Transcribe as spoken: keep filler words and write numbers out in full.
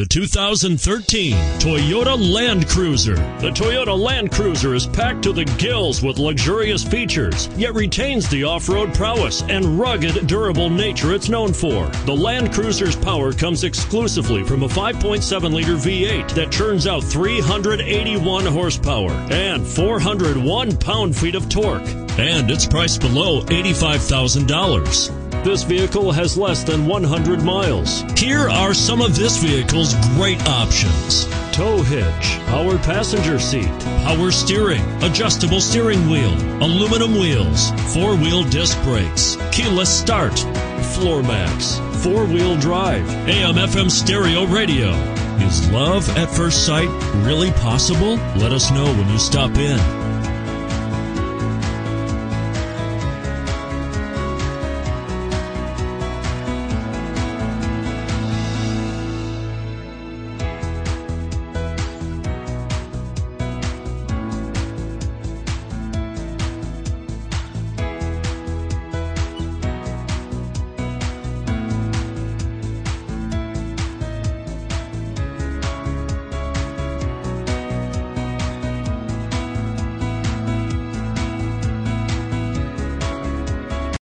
the two thousand thirteen Toyota Land Cruiser. The Toyota Land Cruiser is packed to the gills with luxurious features, yet retains the off-road prowess and rugged, durable nature it's known for. The Land Cruiser's power comes exclusively from a five point seven liter V eight that churns out three hundred eighty-one horsepower and four hundred one pound-feet of torque, and it's priced below eighty-five thousand dollars. This vehicle has less than one hundred miles. Here are some of this vehicle's great options: tow hitch, power passenger seat, power steering, adjustable steering wheel, aluminum wheels, four-wheel disc brakes, keyless start, floor mats, four-wheel drive, A M F M stereo radio. Is love at first sight really possible? Let us know when you stop in.